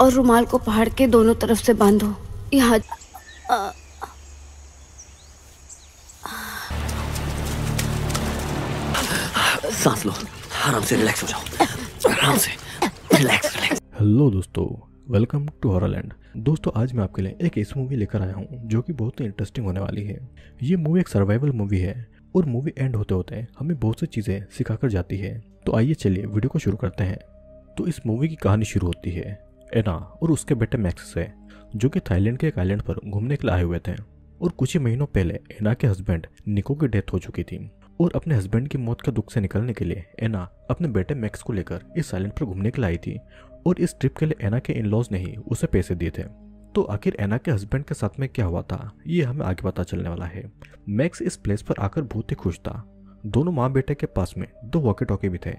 और रुमाल को पहाड़ के दोनों तरफ से बांधो। यहाँ सांस लो, आराम से रिलैक्स हो जाओ, आराम से रिलैक्स रिलैक्स। हेलो दोस्तों, वेलकम टू हॉररलैंड। दोस्तों आज मैं आपके लिए एक ऐसी मूवी लेकर आया हूँ जो कि बहुत ही इंटरेस्टिंग होने वाली है। ये मूवी एक सर्वाइवल मूवी है और मूवी एंड होते होते हमें बहुत सी चीज़ें सिखाकर जाती है। तो आइए चलिए वीडियो को शुरू करते हैं। तो इस मूवी की कहानी शुरू होती है एना और उसके बेटे मैक्स से, जो कि थाईलैंड के एक आइलैंड पर घूमने के लिए आए हुए थे। और कुछ ही महीनों पहले एना के हस्बैंड निको की डेथ हो चुकी थी और अपने हस्बैंड की मौत के दुख से निकलने के लिए एना अपने बेटे मैक्स को लेकर इस आइलैंड पर घूमने के लिए आई थी। और इस ट्रिप के लिए एना के इन-लॉज ने ही उसे पैसे दिए थे। तो आखिर एना के हस्बैंड के साथ में क्या हुआ था ये हमें आगे पता चलने वाला है। मैक्स इस प्लेस पर आकर बहुत ही खुश था। दोनों माँ बेटे के पास में दो वॉकी टॉकी भी थे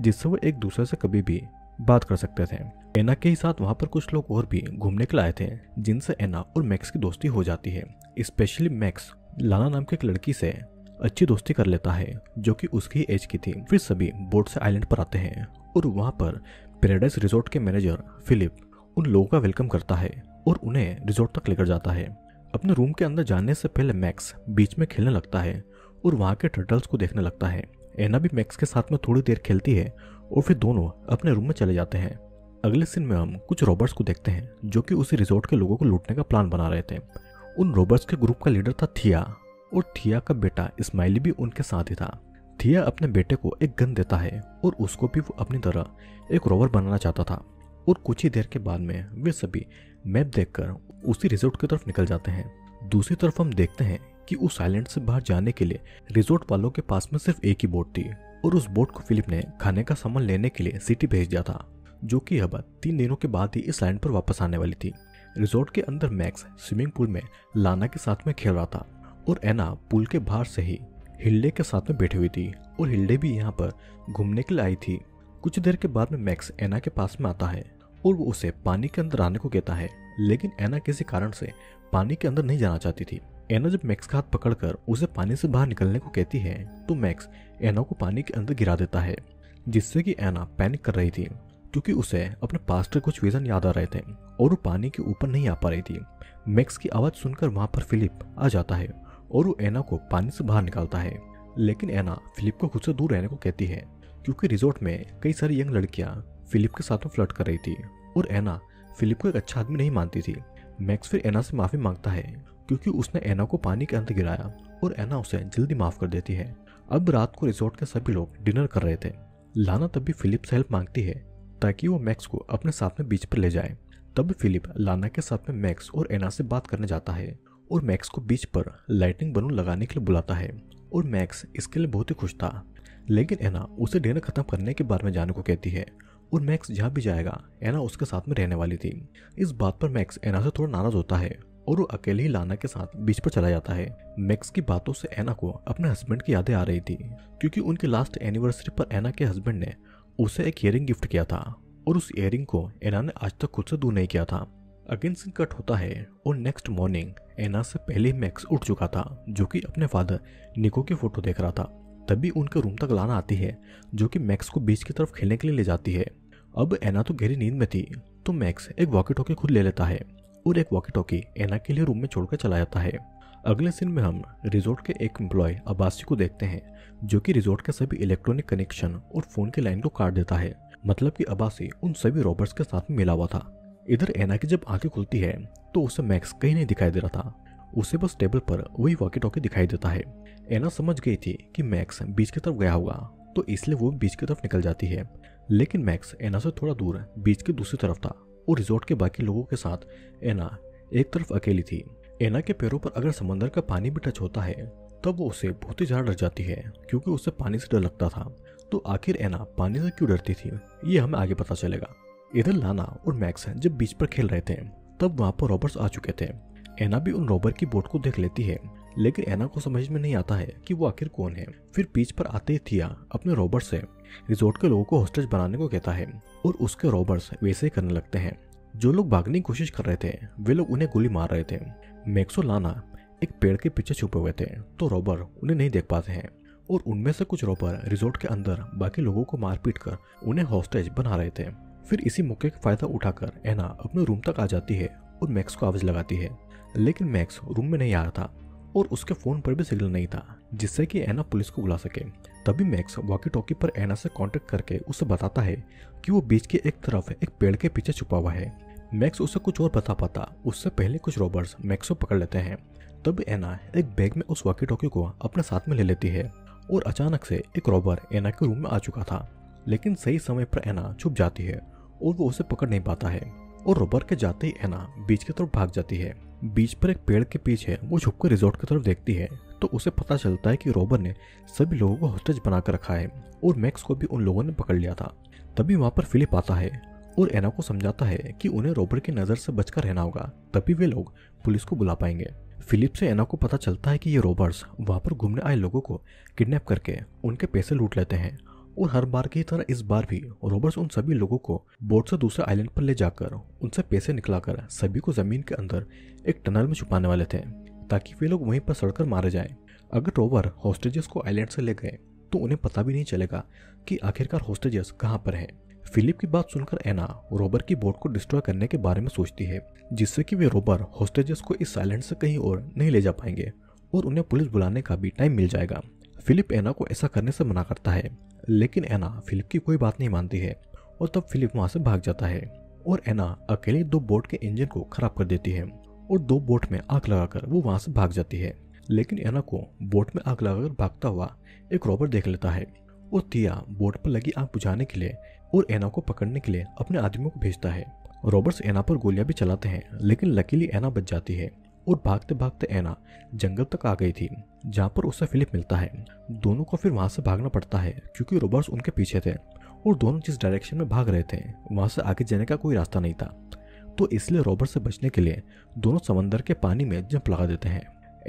जिससे वो एक दूसरे से कभी भी बात कर सकते थे। एना के ही साथ वहाँ पर कुछ लोग और भी घूमने के लिए आए थे जिनसे एना और मैक्स की दोस्ती हो जाती है। स्पेशली मैक्स लाना नाम की एक लड़की से अच्छी दोस्ती कर लेता है जो कि उसकी एज की थी। फिर सभी बोट से आइलैंड पर आते हैं और वहाँ पर पैराडाइज रिजॉर्ट के मैनेजर फिलिप उन लोगों का वेलकम करता है और उन्हें रिजॉर्ट तक लेकर जाता है। अपने रूम के अंदर जाने से पहले मैक्स बीच में खेलने लगता है और वहाँ के टर्टल्स को देखने लगता है। एना भी मैक्स के साथ में थोड़ी देर खेलती है और फिर दोनों अपने रूम में चले जाते हैं। अगले सीन में हम कुछ रॉबर्स को देखते हैं जो कि उसी रिजॉर्ट के लोगों को लूटने का प्लान बना रहे थे। उन रॉबर्स के ग्रुप का लीडर था थिया और थिया का बेटा इस्माइली भी उनके साथ ही था। थिया अपने बेटे को एक गन देता है और उसको भी वो अपनी तरह एक रॉबर बनाना चाहता था। और कुछ ही देर के बाद में वे सभी मैप देखकर उसी रिजॉर्ट की तरफ निकल जाते हैं। दूसरी तरफ हम देखते हैं कि उस आइलैंड से बाहर जाने के लिए रिजॉर्ट वालों के पास में सिर्फ एक ही बोट थी और उस बोट को फिलिप ने खाने का सामान लेने के लिए सिटी भेज दिया था, जो कि अब 3 दिनों के बाद ही इस आइलैंड पर वापस आने वाली थी। रिजॉर्ट के अंदर मैक्स स्विमिंग पूल में लाना के साथ में खेल रहा था और एना पूल के बाहर से ही हिल्डे के साथ में बैठी हुई थी और हिल्डे भी यहाँ पर घूमने के लिए आई थी। कुछ देर के बाद में मैक्स एना के पास में आता है और वो उसे पानी के अंदर आने को कहता है, लेकिन एना किसी कारण से पानी के अंदर नहीं जाना चाहती थी। एना जब मैक्स का हाथ पकड़कर उसे पानी से बाहर निकलने को कहती है तो मैक्स एना को पानी के अंदर गिरा देता है, जिससे कि एना पैनिक कर रही थी क्योंकि उसे अपने पास्ट के कुछ विजन याद आ रहे थे और वो पानी के ऊपर नहीं आ पा रही थी। मैक्स की आवाज़ सुनकर वहाँ पर फिलिप आ जाता है और वो एना को पानी से बाहर निकालता है, लेकिन एना फिलिप को खुद से दूर रहने को कहती है क्योंकि रिजॉर्ट में कई सारी यंग लड़कियाँ फिलिप के साथ में फ्लर्ट कर रही थी और एना फिलिप को एक अच्छा आदमी नहीं मानती थी। मैक्स फिर एना से माफ़ी मांगता है क्योंकि उसने एना को पानी के अंदर गिराया और एना उसे जल्दी माफ़ कर देती है। अब रात को रिजॉर्ट के सभी लोग डिनर कर रहे थे। लाना तब भी फिलिप से हेल्प मांगती है ताकि वो मैक्स को अपने साथ में बीच पर ले जाए। तब फिलिप लाना के साथ में मैक्स और एना से बात करने जाता है और मैक्स को बीच पर लाइटिंग बलून लगाने के लिए बुलाता है और मैक्स इसके लिए बहुत ही खुश था, लेकिन एना उसे डिनर खत्म करने के बाद में जाने को कहती है और मैक्स जहाँ भी जाएगा एना उसके साथ में रहने वाली थी। इस बात पर मैक्स एना से थोड़ा नाराज होता है और वो अकेले ही लाना के साथ बीच पर चला जाता है। मैक्स की बातों से एना को अपने हस्बैंड की यादें आ रही थी क्योंकि उनकी लास्ट एनिवर्सरी पर एना के हस्बैंड ने उसे एक ईयरिंग गिफ्ट किया था और उस ईयरिंग को एना ने आज तक खुद से दूर नहीं किया था। अगेन सीन कट होता है और नेक्स्ट मॉर्निंग एना से पहले मैक्स उठ चुका था जो कि अपने फादर निको की फोटो देख रहा था। तभी उनके रूम तक लाना आती है जो कि मैक्स को बीच की तरफ खेलने के लिए ले जाती है। अब एना तो गहरी नींद में थी तो मैक्स एक वॉकी टॉकी खुद ले लेता है और एक वॉकी टॉकी एना के लिए रूम में छोड़कर चला जाता है। अगले सीन में हम रिजॉर्ट के एक एम्प्लॉय अब्बासी को देखते हैं जो कि रिजॉर्ट के सभी इलेक्ट्रॉनिक कनेक्शन और फोन की लाइन को काट देता है। मतलब कि अब्बासी उन सभी रॉबर्स के साथ में मिला हुआ था। इधर एना की जब आंखें खुलती है तो उसे मैक्स कहीं नहीं दिखाई दे रहा था, उसे बस टेबल पर वही वॉकी टॉकी दिखाई देता है। एना समझ गई थी कि मैक्स बीच की तरफ गया होगा तो इसलिए वो बीच की तरफ निकल जाती है, लेकिन मैक्स एना से थोड़ा दूर बीच की दूसरी तरफ था और रिजॉर्ट के बाकी लोगों के साथ एना एक तरफ अकेली थी। एना के पैरों पर अगर समंदर का पानी भी टच होता है तब वो उसे बहुत ही ज़्यादा डर जाती है क्योंकि उसे पानी से डर लगता था। तो आखिर एना पानी से क्यों डरती थी ये हमें आगे पता चलेगा। इधर लाना और मैक्स जब बीच पर खेल रहे थे तब वहाँ पर रॉबर्स आ चुके थे। एना भी उन रॉबर की बोट को देख लेती है, लेकिन एना को समझ में नहीं आता है कि वो आखिर कौन है। फिर बीच पर आते ही थिया अपने रॉबर से रिजॉर्ट के लोगों को होस्टेज बनाने को कहता है और उसके रॉबर्स वैसे ही करने लगते हैं। जो लोग भागने की कोशिश कर रहे थे वे लोग उन्हें गोली मार रहे थे। मैक्स और लाना एक पेड़ के पीछे छुपे हुए थे तो रॉबर उन्हें नहीं देख पाते हैं और उनमें से कुछ रॉबर रिजॉर्ट के अंदर बाकी लोगों को मारपीट कर उन्हें हॉस्टेज बना रहे थे। फिर इसी मौके का फायदा उठाकर एना अपने रूम तक आ जाती है और मैक्स को आवाज लगाती है, लेकिन मैक्स रूम में नहीं आ रहा था और उसके फोन पर भी सिग्नल नहीं था जिससे कि एना पुलिस को बुला सके। तभी मैक्स वॉकी टॉकी पर एना से कांटेक्ट करके उसे बताता है कि वो बीच के एक तरफ एक पेड़ के पीछे छुपा हुआ है। मैक्स उसे कुछ और बता पाता उससे पहले कुछ रॉबर्स मैक्स को पकड़ लेते हैं। तब एना एक बैग में उस वॉकी टॉकी को अपने साथ में ले लेती है और अचानक से एक रॉबर एना के रूम में आ चुका था, लेकिन सही समय पर एना छुप जाती है और वो उसे पकड़ नहीं पाता है और रॉबर के जाते ही एना बीच की तरफ भाग जाती है। बीच पर एक पेड़ के पीछे वो छुपकर रिजॉर्ट की तरफ देखती है तो उसे पता चलता है कि रॉबर ने सभी लोगों को हॉस्टेज बनाकर रखा है और मैक्स को भी उन लोगों ने पकड़ लिया था। तभी वहाँ पर फिलिप आता है और एना को समझाता है कि उन्हें रॉबर की नज़र से बचकर रहना होगा, तभी वे लोग पुलिस को बुला पाएंगे। फिलिप से एना को पता चलता है कि ये रॉबर्स वहाँ पर घूमने आए लोगों को किडनैप करके उनके पैसे लूट लेते हैं और हर बार की तरह इस बार भी रॉबर्स उन सभी लोगों को बोट से दूसरे आइलैंड पर ले जाकर उनसे पैसे निकलाकर सभी को जमीन के अंदर एक टनल में छुपाने वाले थे ताकि वे लोग वहीं पर सड़कर मारे जाएं। अगर रॉबर हॉस्टेजेस को आइलैंड से ले गए तो उन्हें पता भी नहीं चलेगा कि आखिरकार हॉस्टेजेस कहाँ पर हैं। फिलिप की बात सुनकर एना रॉबर की बोट को डिस्ट्रॉय करने के बारे में सोचती है जिससे कि वे रॉबर हॉस्टेजेस को इस आइलैंड से कहीं और नहीं ले जा पाएंगे और उन्हें पुलिस बुलाने का भी टाइम मिल जाएगा। फिलिप एना को ऐसा करने से मना करता है लेकिन एना फिलिप की कोई बात नहीं मानती है और तब फिलिप वहाँ से भाग जाता है और एना अकेले दो बोट के इंजन को खराब कर देती है और दो बोट में आग लगाकर वो वहाँ से भाग जाती है। लेकिन एना को बोट में आग लगाकर भागता हुआ एक रॉबर देख लेता है और थिया बोट पर लगी आग बुझाने के लिए और एना को पकड़ने के लिए अपने आदमियों को भेजता है। रॉबर्स एना पर गोलियां भी चलाते हैं लेकिन लकीली एना बच जाती है और भागते भागते एना जंगल तक आ गई थी जहाँ पर उससे फिलिप मिलता है। दोनों को फिर वहाँ से भागना पड़ता है क्योंकि रॉबर्स उनके पीछे थे और दोनों जिस डायरेक्शन में भाग रहे थे वहाँ से आगे जाने का कोई रास्ता नहीं था, तो इसलिए रॉबर्स से बचने के लिए दोनों समंदर के पानी में जंप लगा देते हैं।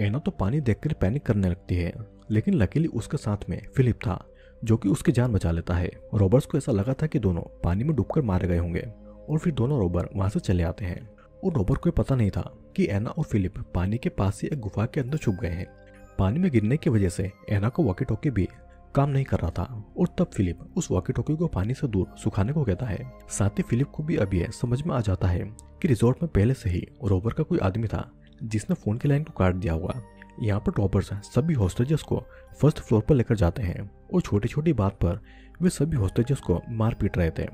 एना तो पानी देखकर पैनिक करने लगती है लेकिन लकीली उसके साथ में फिलिप था जो कि उसकी जान बचा लेता है। रॉबर्स को ऐसा लगा था कि दोनों पानी में डूबकर मारे गए होंगे और फिर दोनों रॉबर वहाँ से चले आते हैं और रॉबर्ट को पता नहीं था कि एना और फिलिप पानी के पास ही एक गुफा के अंदर छुप गए हैं। पानी में गिरने की वजह से एना को वॉकी टॉकी भी काम नहीं कर रहा था और तब फिलिप उस वॉकी टॉकी को पानी से दूर सुखाने को कहता है। साथ ही फिलिप को भी अब यह समझ में आ जाता है कि रिजॉर्ट में पहले से ही रॉबर का कोई आदमी था जिसने फोन की लाइन को काट दिया होगा। यहाँ पर रॉबर्स सभी हॉस्टेजेस को फर्स्ट फ्लोर पर लेकर जाते हैं और छोटी छोटी बात पर वे सभी हॉस्टेजेस को मार पीट रहे थे।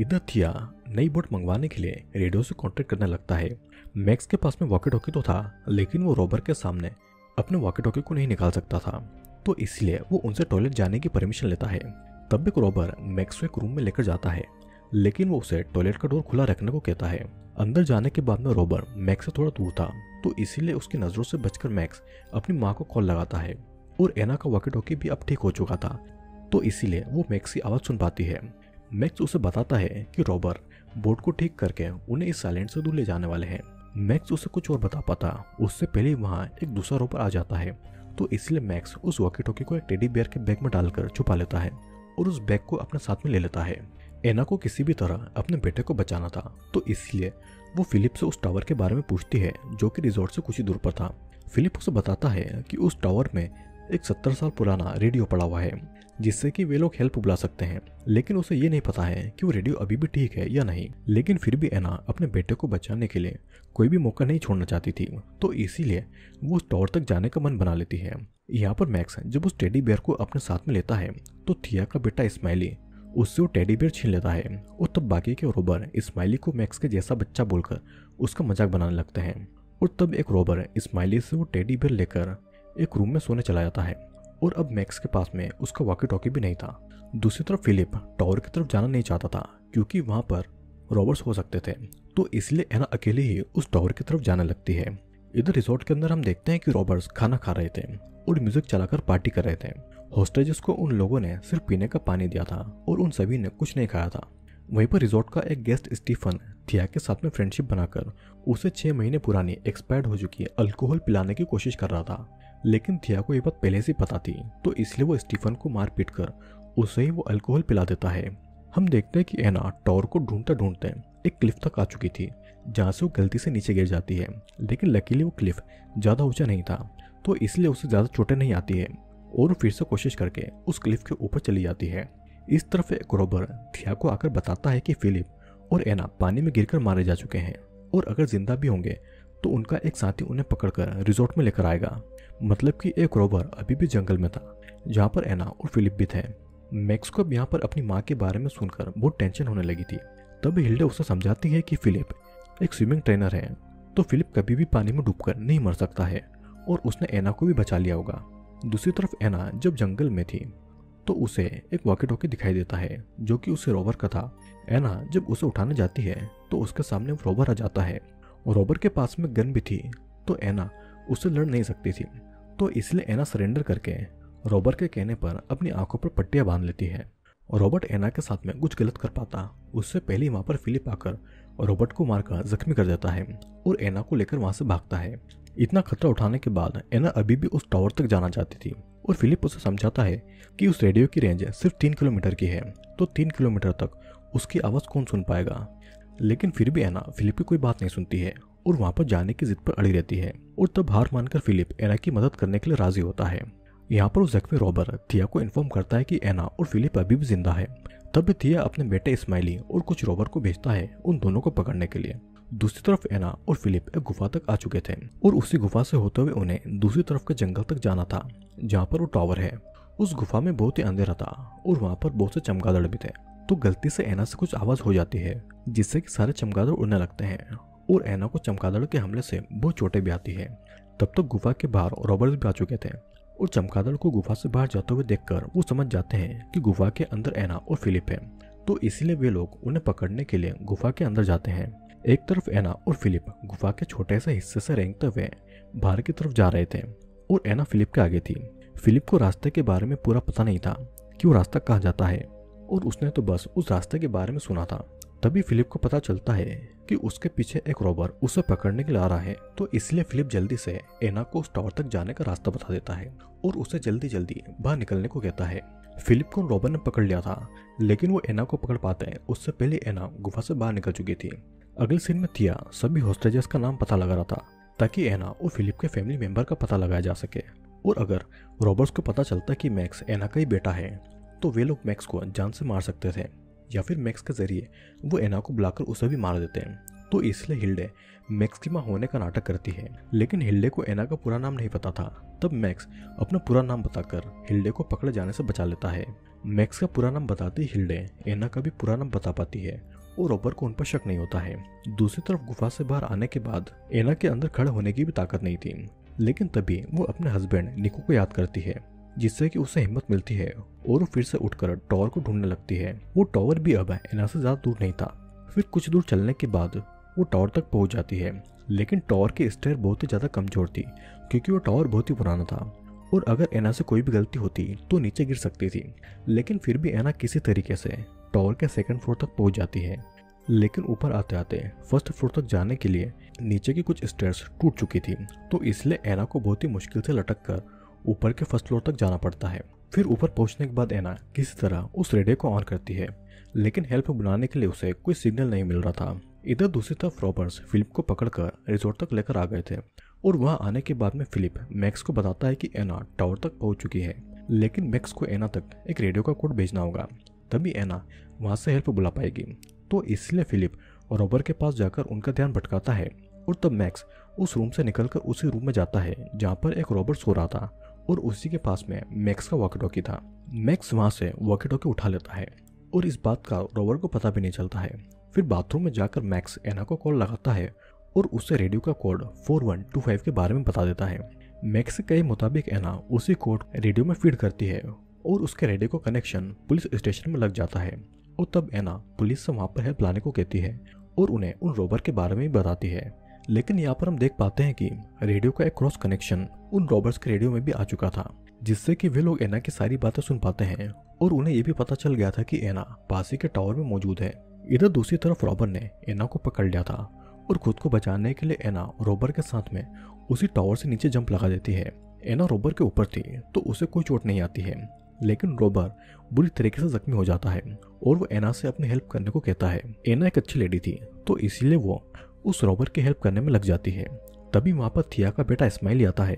इधर थिया नई बोट मंगवाने के लिए रेडियो से कांटेक्ट करने लगता है। मैक्स के पास में वॉकी टॉकी तो था लेकिन वो रॉबर के सामने अपने वॉकी टॉकी को नहीं निकाल सकता था, तो इसलिए वो उनसे टॉयलेट जाने की परमिशन लेता है। तब एक रॉबर मैक्स को एक रूम में लेकर जाता है लेकिन वो उसे टॉयलेट का डोर खुला रखने को कहता है। अंदर जाने के बाद में रॉबर मैक्स से थोड़ा दूर था तो इसीलिए उसकी नज़रों से बचकर मैक्स अपनी माँ को कॉल लगाता है और एना का वॉकी टॉकी भी अब ठीक हो चुका था तो इसीलिए वो मैक्स की आवाज़ सुन पाती है। मैक्स उसे बताता है कि रॉबर बोट को ठीक करके उन्हें इस आइलैंड से दूर ले जाने वाले हैं। मैक्स उसे कुछ और बता पाता उससे पहले वहाँ एक दूसरा रॉबर आ जाता है तो इसलिए मैक्स उस वॉकी टॉकी को एक टेडी बेयर के बैग में डालकर छुपा लेता है और उस बैग को अपने साथ में ले लेता है। एना को किसी भी तरह अपने बेटे को बचाना था तो इसलिए वो फिलिप से उस टावर के बारे में पूछती है जो कि रिजॉर्ट से कुछ ही दूर पर था। फिलिप उसे बताता है कि उस टावर में एक 70 साल पुराना रेडियो पड़ा हुआ है जिससे कि वे लोग हेल्प बुला सकते हैं, लेकिन उसे ये नहीं पता है कि वो रेडियो अभी भी ठीक है या नहीं। लेकिन फिर भी एना अपने बेटे को बचाने के लिए कोई भी मौका नहीं छोड़ना चाहती थी तो इसीलिए वो उस टावर तक जाने का मन बना लेती है। यहाँ पर मैक्स जब उस टेडी बेयर को अपने साथ में लेता है तो थिया का बेटा इस्माइली उससे वो टेडी बेयर छीन लेता है और तब बाकी के रॉबर इस्माइली को मैक्स के जैसा बच्चा बोलकर उसका मजाक बनाने लगते हैं और तब एक रॉबर इस्माइली से वो टेडी बेयर लेकर एक रूम में सोने चला जाता है और अब मैक्स के पास में उसका वॉकी टॉकी भी नहीं था। दूसरी तरफ फिलिप टावर की तरफ जाना नहीं चाहता था क्योंकि वहाँ पर रॉबर्स हो सकते थे तो इसलिए एना अकेले ही उस टावर की तरफ जाने लगती है। इधर रिसोर्ट के अंदर हम देखते हैं कि रॉबर्स खाना खा रहे थे और म्यूजिक चलाकर पार्टी कर रहे थे। हॉस्टेजेस को उन लोगों ने सिर्फ पीने का पानी दिया था और उन सभी ने कुछ नहीं खाया था। वहीं पर रिसोर्ट का एक गेस्ट स्टीफन थिया के साथ में फ्रेंडशिप बनाकर उसे 6 महीने पुरानी एक्सपायर्ड हो चुकी अल्कोहल पिलाने की कोशिश कर रहा था, लेकिन थिया को ये बात पहले से पता थी तो इसलिए वो स्टीफन को मार पीट कर उसे ही वो अल्कोहल पिला देता है। हम देखते हैं कि एना टावर को ढूंढते ढूंढते एक क्लिफ तक आ चुकी थी जहाँ से वो गलती से नीचे गिर जाती है, लेकिन लकीली वो क्लिफ ज़्यादा ऊंचा नहीं था तो इसलिए उसे ज़्यादा चोटें नहीं आती है और फिर से कोशिश करके उस क्लिफ के ऊपर चली जाती है। इस तरफ एक रॉबर थिया को आकर बताता है कि फिलिप और एना पानी में गिरकर मारे जा चुके हैं और अगर जिंदा भी होंगे तो उनका एक साथी उन्हें पकड़कर रिजॉर्ट में लेकर आएगा। मतलब कि एक रॉबर अभी भी जंगल में था जहाँ पर एना और फिलिप भी थे। मैक्स को अब यहाँ पर अपनी माँ के बारे में सुनकर बहुत टेंशन होने लगी थी। तब हिल्डे उसे समझाती है कि फिलिप एक स्विमिंग ट्रेनर है तो फिलिप कभी भी पानी में डूबकर नहीं मर सकता है और उसने एना को भी बचा लिया होगा। दूसरी तरफ एना जब जंगल में थी तो उसे एक वॉकी टॉकी दिखाई देता है जो कि उसे रॉबर का था। एना जब उसे उठाने जाती है तो उसके सामने रॉबर आ जाता है और रॉबर के पास में गन भी थी तो एना उससे लड़ नहीं सकती थी तो इसलिए एना सरेंडर करके रॉबर के कहने पर अपनी आंखों पर पट्टियां बांध लेती है और रॉबर्ट एना के साथ में कुछ गलत कर पाता उससे पहले वहाँ पर फिलिप आकर रॉबर्ट को मारकर जख्मी कर देता है और एना को लेकर वहाँ से भागता है। इतना खतरा उठाने के बाद एना अभी भी उस टावर तक जाना चाहती थी और फिलिप उसे समझाता है कि उस रेडियो की रेंज सिर्फ 3 किलोमीटर की है तो 3 किलोमीटर तक उसकी आवाज़ कौन सुन पाएगा। लेकिन फिर भी एना फिलिप की कोई बात नहीं सुनती है और वहाँ पर जाने की जिद पर अड़ी रहती है और तब हार मानकर फिलिप एना की मदद करने के लिए राजी होता है। यहाँ पर उस जख्मी रॉबर थिया को इन्फॉर्म करता है कि एना और फिलिप अभी भी जिंदा है। तब थिया अपने बेटे इस्माइली और कुछ रॉबर को भेजता है उन दोनों को पकड़ने के लिए। दूसरी तरफ एना और फिलिप एक गुफा तक आ चुके थे और उसी गुफा से होते हुए उन्हें दूसरी तरफ के जंगल तक जाना था जहाँ पर वो टावर है। उस गुफा में बहुत ही अंधेरा था और वहाँ पर बहुत से चमगादड़ भी थे तो गलती से एना से कुछ आवाज़ हो जाती है जिससे कि सारे चमगादड़ उड़ने लगते हैं और एना को चमगादड़ के हमले से बहुत चोटें भी आती है। तब तक गुफा के बाहर रॉबर्ट्स भी आ चुके थे और चमगादड़ को गुफा से बाहर जाते हुए देखकर वो समझ जाते हैं कि गुफा के अंदर एना और फिलिप है तो इसलिए वे लोग उन्हें पकड़ने के लिए गुफा के अंदर जाते हैं। एक तरफ एना और फिलिप गुफा के छोटे से हिस्से से रेंगते हुए बाहर की तरफ जा रहे थे और एना फिलिप के आगे थी। फिलिप को रास्ते के बारे में पूरा पता नहीं था कि वो रास्ता कहाँ जाता है और उसने तो बस उस रास्ते के बारे में सुना था। तभी फिलिप को पता चलता है कि उसके पीछे एक रॉबर उसे पकड़ने के लिए आ रहा है तो इसलिए फिलिप जल्दी से एना को उस टावर तक जाने का रास्ता बता देता है और उसे जल्दी जल्दी बाहर निकलने को कहता है। फिलिप को रॉबर ने पकड़ लिया था लेकिन वो एना को पकड़ पाते उससे पहले एना गुफा से बाहर निकल चुकी थी। अगले सीन में थिया सभी होस्टेजेस का नाम पता लगा रहा था ताकि एना और फिलिप के फैमिली मेंबर का पता लगाया जा सके और अगर रॉबर्ट्स को पता चलता कि मैक्स एना का ही बेटा है तो वे लोग मैक्स को जान से मार सकते थे या फिर मैक्स के जरिए वो एना को बुलाकर उसे भी मार देते हैं तो इसलिए हिल्डे मैक्स की माँ होने का नाटक करती है। लेकिन हिल्डे को एना का पूरा नाम नहीं पता था तब मैक्स अपना पूरा नाम बताकर हिल्डे को पकड़े जाने से बचा लेता है। मैक्स का पूरा नाम बताते ही हिल्डे एना का भी पूरा नाम बता पाती है और रॉबर को उन पर शक नहीं होता है। दूसरी तरफ गुफा से बाहर आने के बाद एना के अंदर खड़े होने की भी ताकत नहीं थी लेकिन तभी वो अपने हस्बैंड निको को याद करती है जिससे कि उसे हिम्मत मिलती है और वो फिर से उठकर टावर को ढूंढने लगती है। वो टावर भी अब एना से ज़्यादा दूर नहीं था। फिर कुछ दूर चलने के बाद वो टावर तक पहुँच जाती है लेकिन टावर की स्टेयर बहुत ही ज़्यादा कमज़ोर थी क्योंकि वो टावर बहुत ही पुराना था और अगर एना से कोई भी गलती होती तो नीचे गिर सकती थी। लेकिन फिर भी एना किसी तरीके से टावर के सेकंड फ्लोर तक पहुंच जाती है लेकिन ऊपर आते आते फर्स्ट फ्लोर तक जाने के लिए नीचे की कुछ स्टेयर्स टूट चुकी थी तो इसलिए एना को बहुत ही मुश्किल से लटक कर ऊपर के फर्स्ट फ्लोर तक जाना पड़ता है। फिर ऊपर पहुंचने के बाद एना किसी तरह उस रेडियो को ऑन करती है लेकिन हेल्प बुलाने के लिए उसे कोई सिग्नल नहीं मिल रहा था। इधर दूसरी तरफ रॉबर्ट्स फिलिप को पकड़कर रिजॉर्ट तक लेकर आ गए थे और वहाँ आने के बाद में फिलिप मैक्स को बताता है कि एना टावर तक पहुँच चुकी है लेकिन मैक्स को एना तक एक रेडियो का कोड भेजना होगा तभी एना वहाँ से हेल्प बुला पाएगी तो इसलिए फिलिप और रॉबर के पास जाकर उनका ध्यान भटकाता है और तब मैक्स उस रूम से निकलकर उसी रूम में जाता है जहाँ पर एक रॉबर सो रहा था और उसी के पास में मैक्स का वॉकी टॉकी था। मैक्स वहाँ से वॉकी टॉकी उठा लेता है और इस बात का रॉबर को पता भी नहीं चलता है। फिर बाथरूम में जाकर मैक्स एना को कॉल लगाता है और उसे रेडियो का कोड 4125 के बारे में बता देता है। मैक्स के मुताबिक एना उसी कोड रेडियो में फीड करती है और उसके रेडियो को कनेक्शन पुलिस स्टेशन में लग जाता है और तब एना पुलिस से वहाँ पर हेल्प लाने को कहती है और उन्हें उन रॉबर के बारे में भी बताती है। लेकिन यहाँ पर हम देख पाते हैं कि रेडियो का एक क्रॉस कनेक्शन उन रॉबर्स के रेडियो में भी आ चुका था जिससे कि वे लोग एना की सारी बातें सुन पाते हैं और उन्हें ये भी पता चल गया था कि एना पासी के टावर में मौजूद है। इधर दूसरी तरफ रॉबर ने एना को पकड़ लिया था और खुद को बचाने के लिए एना रॉबर के साथ में उसी टावर से नीचे जंप लगा देती है। एना रॉबर के ऊपर थी तो उसे कोई चोट नहीं आती है लेकिन रॉबर बुरी तरीके से जख्मी हो जाता है और वो एना से अपनी हेल्प करने को कहता है। एना एक अच्छी लेडी थी तो इसलिए वो उस रॉबर की हेल्प करने में लग जाती है। तभी वहाँ पर थिया का बेटा इस्माइली आता है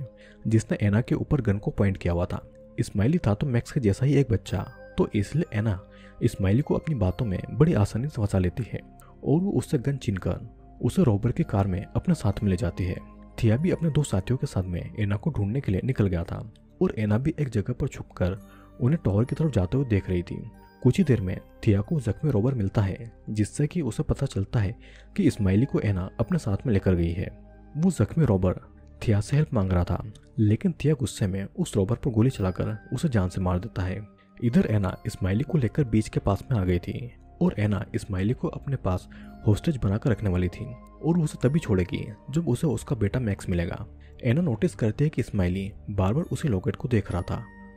जिसने एना के ऊपर गन को पॉइंट किया हुआ था। इस्माइली था तो मैक्स के जैसा ही एक बच्चा तो इसलिए एना इस्माइली को अपनी बातों में बड़ी आसानी से फंसा लेती है और वो उससे गन छीनकर उसे रॉबर की कार में अपने साथ में ले जाती है। थिया भी अपने दो साथियों के साथ में एना को ढूंढने के लिए निकल गया था और एना भी एक जगह पर छुपकर उन्हें टॉवर की तरफ जाते हुए देख रही थी। कुछ ही देर में थिया को जख्मी रॉबर मिलता है जिससे कि उसे पता चलता है कि इस्माइली को एना अपने साथ में लेकर गई है। वो जख्मी रॉबर थिया से हेल्प मांग रहा था लेकिन थिया गुस्से में उस रॉबर पर गोली चलाकर उसे जान से मार देता है। इधर एना इस्माइली को लेकर बीच के पास में आ गई थी और एना इस्माइली को अपने पास होस्टेज बनाकर रखने वाली थी और उसे तभी छोड़ेगी जब उसे उसका बेटा मैक्स मिलेगा। एना नोटिस करती है कि इस्माइली बार बार उसी लॉकेट को देख रहा था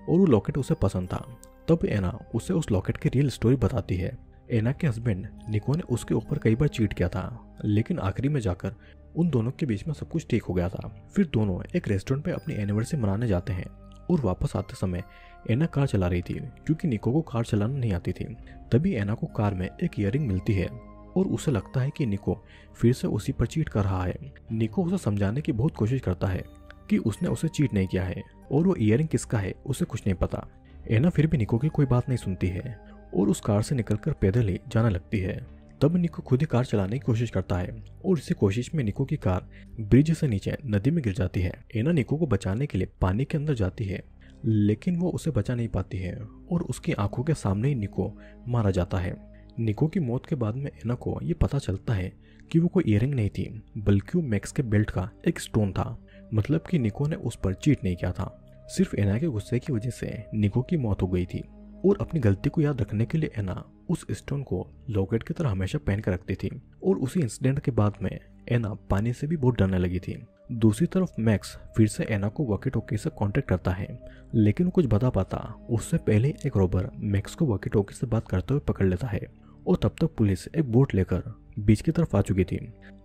और वो लॉकेट उसे पसंद था। तब एना उसे उस लॉकेट की रियल स्टोरी बताती है। एना के हस्बैंड निको ने उसके ऊपर कई बार चीट किया था लेकिन आखिरी में जाकर उन दोनों के बीच में सब कुछ ठीक हो गया था। फिर दोनों एक रेस्टोरेंट पे अपनी एनिवर्सरी मनाने जाते हैं और वापस आते समय एना कार चला रही थी क्योंकि निको को कार चलाना नहीं आती थी। तभी एना को कार में एक ईयरिंग मिलती है और उसे लगता है कि निको फिर से उसी पर चीट कर रहा है। निको उसे समझाने की बहुत कोशिश करता है कि उसने उसे चीट नहीं किया है और वो ईयरिंग किसका है उसे कुछ नहीं पता। एना फिर भी निको की कोई बात नहीं सुनती है और उस कार से निकलकर पैदल ही जाने लगती है। तब निको खुद ही कार चलाने की कोशिश करता है और इसी कोशिश में निको की कार ब्रिज से नीचे नदी में गिर जाती है। एना निको को बचाने के लिए पानी के अंदर जाती है लेकिन वो उसे बचा नहीं पाती है और उसकी आंखों के सामने ही निको मारा जाता है। निको की मौत के बाद में एना को ये पता चलता है कि वो कोई ईयरिंग नहीं थी बल्कि वो मैक्स के बेल्ट का एक स्टोन था। मतलब कि निको ने उस पर चीट नहीं किया था, सिर्फ एना के गुस्से की वजह से निको की मौत हो गई थी। और अपनी गलती को याद रखने के लिए एना उस स्टोन को लॉकेट की तरह हमेशा पहन कर रखती थी और उसी इंसिडेंट के बाद में एना पानी से भी बहुत डरने लगी थी। दूसरी तरफ मैक्स फिर से एना को वॉकी टॉकी से कांटेक्ट करता है लेकिन कुछ बता पाता उससे पहले एक रॉबर मैक्स को वॉकी टॉकी से बात करते हुए पकड़ लेता है और तब तक पुलिस एक बोट लेकर बीच की तरफ आ चुकी थी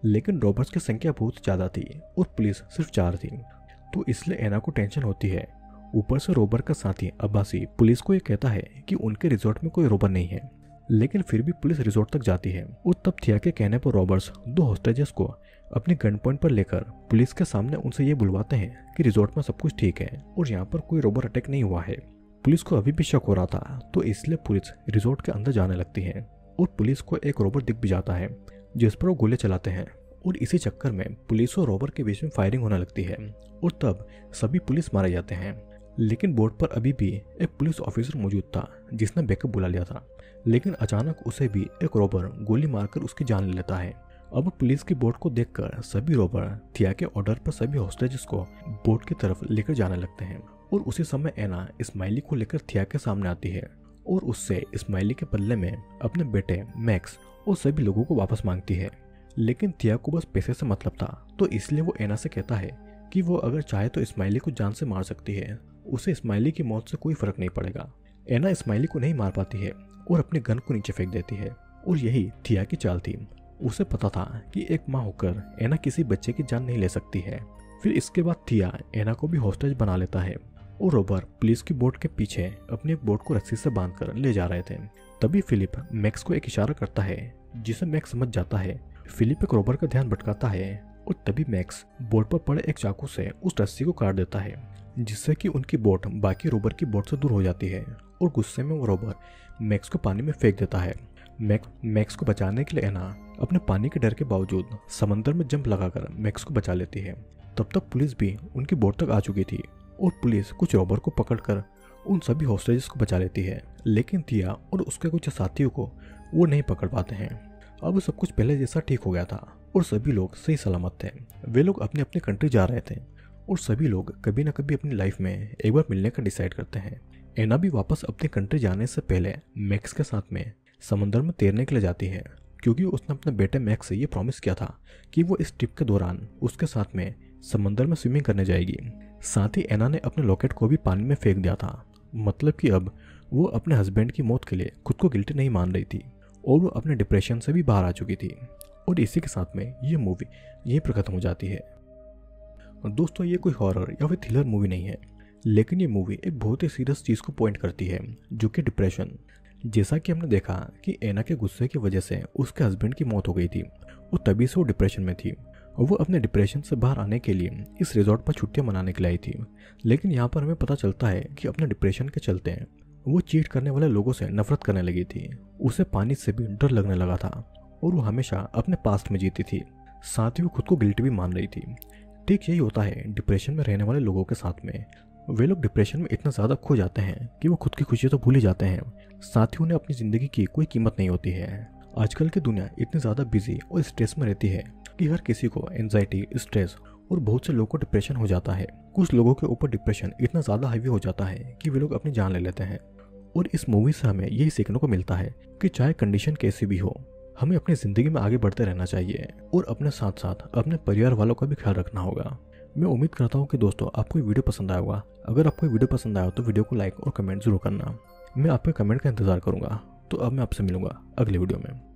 लेकिन रॉबर्स की संख्या बहुत ज्यादा थी और पुलिस सिर्फ 4 थी तो इसलिए एना को टेंशन होती है। ऊपर से रॉबर का साथी अब्बासी पुलिस को यह कहता है कि उनके रिजॉर्ट में कोई रॉबर नहीं है लेकिन फिर भी पुलिस रिजॉर्ट तक जाती है और तब थिया के कहने पर रॉबर्स 2 होस्टेजेस को अपने गन पॉइंट पर लेकर पुलिस के सामने उनसे ये बुलवाते हैं कि रिजॉर्ट में सब कुछ ठीक है और यहाँ पर कोई रॉबर अटैक नहीं हुआ है। पुलिस को अभी भी शक हो रहा था तो इसलिए पुलिस रिजॉर्ट के अंदर जाने लगती है और पुलिस को एक रॉबर दिख भी जाता है जिस पर वो गोले चलाते हैं और इसी चक्कर में पुलिस और रॉबर के बीच में फायरिंग होने लगती है और तब सभी पुलिस मारे जाते हैं। लेकिन बोर्ड पर अभी भी एक पुलिस ऑफिसर मौजूद था जिसने बैकअप बुला लिया था लेकिन अचानक उसे भी एक रॉबर गोली मारकर उसकी जान ले लेता है। अब पुलिस की बोट को देखकर सभी रॉबर थिया के ऑर्डर पर सभी होस्टेजेस को बोट की तरफ लेकर जाने लगते हैं और उसी समय एना इस्माइली को लेकर थिया के सामने आती है और उससे इस्माइली के पल्ले में अपने बेटे मैक्स और सभी लोगों को वापस मांगती है। लेकिन थिया को बस पैसे से मतलब था तो इसलिए वो एना से कहता है कि वो अगर चाहे तो इस्माइली को जान से मार सकती है, उसे इस्माइली की मौत से कोई फर्क नहीं पड़ेगा। एना इस्माइली को नहीं मार पाती है और अपने गन को नीचे फेंक देती है और यही थिया की चाल थी। उसे पता था कि एक माँ होकर एना किसी बच्चे की जान नहीं ले सकती है। फिर इसके बाद थिया एना को भी हॉस्टेज बना लेता है और रॉबर पुलिस की बोट के पीछे अपने बोट को रस्सी से बांध कर ले जा रहे थे। तभी फिलिप मैक्स को एक इशारा करता है जिसे मैक्स समझ जाता है। फिलिप एक रॉबर का ध्यान भटकाता है और तभी मैक्स बोट पर पड़े एक चाकू से उस रस्सी को काट देता है जिससे कि उनकी बोट बाकी रॉबर की बोट से दूर हो जाती है और गुस्से में वो रॉबर मैक्स को पानी में फेंक देता है। मैक्स को बचाने के लिए एना अपने पानी के डर के बावजूद समंदर में जंप लगाकर मैक्स को बचा लेती है। तब तक पुलिस भी उनकी बोट तक आ चुकी थी और पुलिस कुछ रॉबर को पकड़कर उन सभी होस्टेजेस को बचा लेती है लेकिन थिया और उसके कुछ साथियों को वो नहीं पकड़ पाते हैं। अब सब कुछ पहले जैसा ठीक हो गया था और सभी लोग सही सलामत थे। वे लोग अपने अपने कंट्री जा रहे थे और सभी लोग कभी ना कभी अपनी लाइफ में एक बार मिलने का डिसाइड करते हैं। एना भी वापस अपने कंट्री जाने से पहले मैक्स के साथ में समंदर में तैरने के लिए जाती है क्योंकि उसने अपने बेटे मैक्स से ये प्रॉमिस किया था कि वो इस ट्रिप के दौरान उसके साथ में समंदर में स्विमिंग करने जाएगी। साथ ही एना ने अपने लॉकेट को भी पानी में फेंक दिया था। मतलब कि अब वो अपने हस्बैंड की मौत के लिए खुद को गिल्टी नहीं मान रही थी और वो अपने डिप्रेशन से भी बाहर आ चुकी थी। और इसी के साथ में ये मूवी यहीं पर खत्म हो जाती है। दोस्तों, ये कोई हॉरर या फिर थ्रिलर मूवी नहीं है लेकिन ये मूवी एक बहुत ही सीरियस चीज़ को पॉइंट करती है जो कि डिप्रेशन। जैसा कि हमने देखा कि एना के गुस्से की वजह से उसके हस्बैंड की मौत हो गई थी और तभी से वो डिप्रेशन में थी। वो अपने डिप्रेशन से बाहर आने के लिए इस रिजॉर्ट पर छुट्टियां मनाने के लिए आई थी लेकिन यहाँ पर हमें पता चलता है कि अपने डिप्रेशन के चलते वो चीट करने वाले लोगों से नफरत करने लगी थी। उसे पानी से भी डर लगने लगा था और वो हमेशा अपने पास्ट में जीती थी, साथ ही वो खुद को गिल्टी भी मान रही थी। ठीक यही होता है डिप्रेशन में रहने वाले लोगों के साथ में, वे लोग डिप्रेशन में इतना ज़्यादा खो जाते हैं कि वो खुद की खुशी तो भूल ही जाते हैं, साथ ही उन्हें अपनी ज़िंदगी की कोई कीमत नहीं होती है। आजकल की दुनिया इतनी ज़्यादा बिजी और स्ट्रेस में रहती है कि हर किसी को एंजाइटी, स्ट्रेस और बहुत से लोगों को डिप्रेशन हो जाता है। कुछ लोगों के ऊपर डिप्रेशन इतना ज़्यादा हावी हो जाता है कि वे लोग अपनी जान ले लेते हैं। और इस मूवी से हमें यही सीखने को मिलता है कि चाहे कंडीशन कैसी भी हो, हमें अपनी ज़िंदगी में आगे बढ़ते रहना चाहिए और अपने साथ साथ अपने परिवार वालों का भी ख्याल रखना होगा। मैं उम्मीद करता हूँ कि दोस्तों आपको ये वीडियो पसंद आया होगा। अगर आपको ये वीडियो पसंद आया हो तो वीडियो को लाइक और कमेंट जरूर करना। मैं आपके कमेंट का इंतज़ार करूँगा। तो अब मैं आपसे मिलूँगा अगले वीडियो में।